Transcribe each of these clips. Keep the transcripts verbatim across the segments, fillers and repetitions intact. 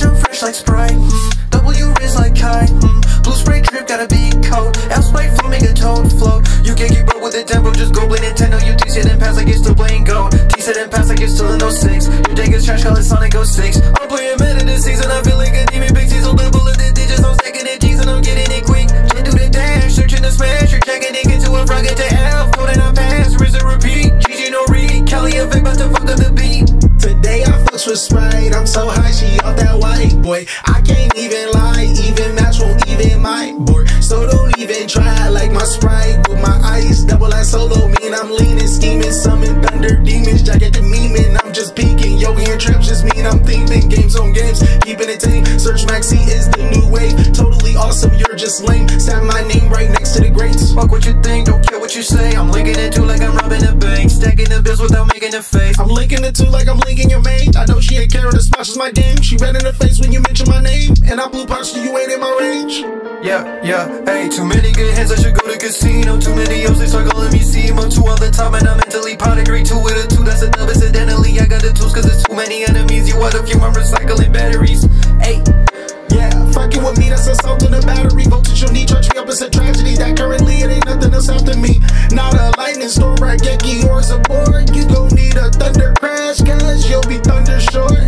jump fresh like Spright, mm, W Riz like Kai, mm, blue spray drip, got a big coat, L spike flow, make a toad float. You can't keep up with the tempo, just go play Nintendo. You teach it and pass like it's still playing Go. Teach it and pass like it's still in oh six. Your deck is trash, call it Sonic oh six. I'm playing meta this season, I feel like a demon big season. Double of the digits, I'm stacking the G's and I'm getting it quick. Can't do the dash, searching the smash, you're checking it, get to a frog, get to F. Go then I pass, Riz and repeat. G G no read, Kelly effect, about to fuck up the beat. Today I fucks with Spright, I'm so high, she off that white boy. I can't even lie, even match won't even my board. So don't even try, like my Spright with my ice, double I solo, mean I'm leaning, scheming, summon thunder demons, jacket the meaning, I'm just peeking, yo and traps just mean I'm thinking, games on games, keeping it tame, search Maxi is the new wave, totally awesome, you're just lame, sat my name right next to the greats. Fuck what you think, don't care what you say, I'm linking it too like I'm robbing a bank, stacking the bills without making a face, I'm linking it too like I'm linking your main. I know she ain't caring as much as my dame, she ran in the face when you mentioned my name, and I blew past you, you ain't in my range. Yeah, yeah, hey, too many good hands, I should go to casino. Too many O's, they start calling me C M. I'm two all the time and I'm mentally pot. Agree two with a two, that's a dub, incidentally I got the tools cause there's too many enemies. You out of fume, I'm recycling batteries. Hey, yeah, fucking with me, that's assault on the battery. Voltage you'll need, charge me up, it's a tragedy. That currently, it ain't nothing else after me. Not a lightning storm, Rageki or support. You gon' need a Thundercrash cause you'll be thunder short.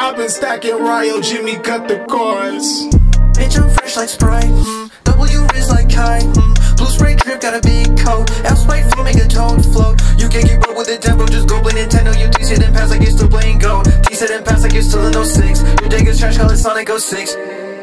I've been stacking Ryo, Jimmy cut the chords. Bitch, I'm fresh like Spright, mm, W Riz like Kai, mm, blue spray drip, got a big coat, L spike flow, make a toad float. You can't keep up with the tempo, just go play Nintendo. You teach it and pass like you're still playing Go. Teach it and pass like you're still in oh six. Your deck is trash, call it Sonic oh six.